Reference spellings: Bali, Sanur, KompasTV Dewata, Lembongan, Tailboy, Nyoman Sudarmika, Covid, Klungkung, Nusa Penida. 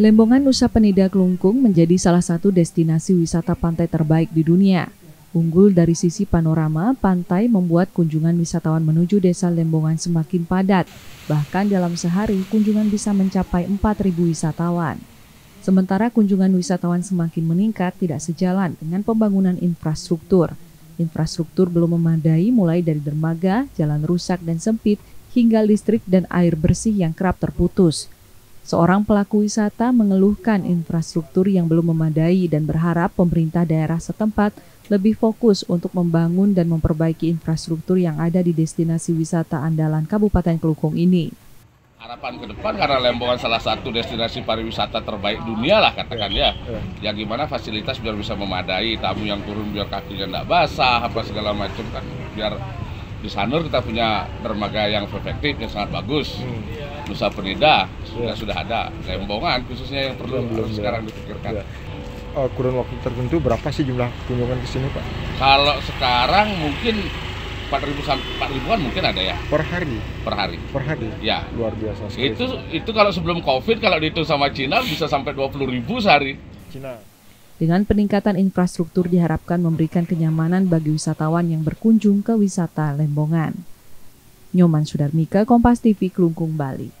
Lembongan Nusa Penida Klungkung menjadi salah satu destinasi wisata pantai terbaik di dunia. Unggul dari sisi panorama, pantai membuat kunjungan wisatawan menuju desa Lembongan semakin padat. Bahkan dalam sehari, kunjungan bisa mencapai 4.000 wisatawan. Sementara kunjungan wisatawan semakin meningkat tidak sejalan dengan pembangunan infrastruktur. Infrastruktur belum memadai mulai dari dermaga, jalan rusak dan sempit, hingga listrik dan air bersih yang kerap terputus. Seorang pelaku wisata mengeluhkan infrastruktur yang belum memadai dan berharap pemerintah daerah setempat lebih fokus untuk membangun dan memperbaiki infrastruktur yang ada di destinasi wisata andalan Kabupaten Klungkung ini. Harapan ke depan karena Lembongan salah satu destinasi pariwisata terbaik dunia lah katakan ya. Ya gimana fasilitas biar bisa memadai, tamu yang turun biar kakinya nggak basah, apa segala macam kan. Biar di Sanur kita punya dermaga yang efektif, yang sangat bagus. Nusa Penida sudah ada, Lembongan khususnya yang perlu harus sekarang dipikirkan. Kurun waktu tertentu berapa sih jumlah kunjungan ke sini, Pak? Kalau sekarang mungkin 4.000-an mungkin ada ya. Per hari. Ya, luar biasa sekali. Itu kalau sebelum Covid kalau dihitung sama Cina bisa sampai 20.000 sehari. Cina. Dengan peningkatan infrastruktur diharapkan memberikan kenyamanan bagi wisatawan yang berkunjung ke wisata Lembongan. Nyoman Sudarmika, Kompas TV Klungkung, Bali.